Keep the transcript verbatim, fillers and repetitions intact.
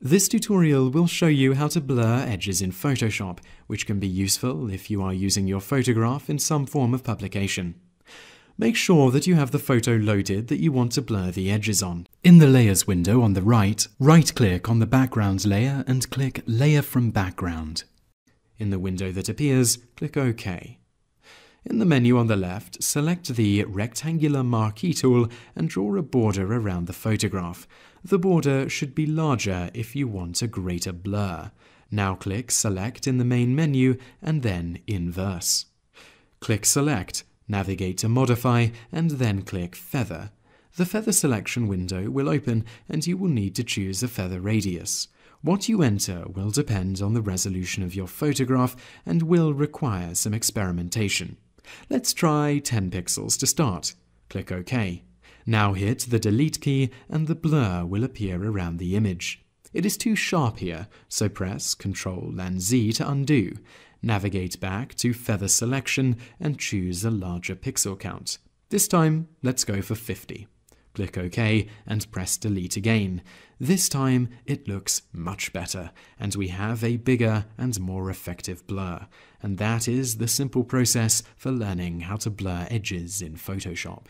This tutorial will show you how to blur edges in Photoshop, which can be useful if you are using your photograph in some form of publication. Make sure that you have the photo loaded that you want to blur the edges on. In the Layers window on the right, right-click on the background layer and click Layer from Background. In the window that appears, click OK. In the menu on the left, select the Rectangular Marquee tool and draw a border around the photograph. The border should be larger if you want a greater blur. Now click Select in the main menu and then Inverse. Click Select, navigate to Modify and then click Feather. The Feather selection window will open and you will need to choose a feather radius. What you enter will depend on the resolution of your photograph and will require some experimentation. Let's try ten pixels to start. Click OK. Now hit the Delete key and the blur will appear around the image. It is too sharp here, so press Ctrl and Z to undo. Navigate back to Feather Selection and choose a larger pixel count. This time, let's go for fifty. Click OK and press Delete again. This time it looks much better and we have a bigger and more effective blur. And that is the simple process for learning how to blur edges in Photoshop.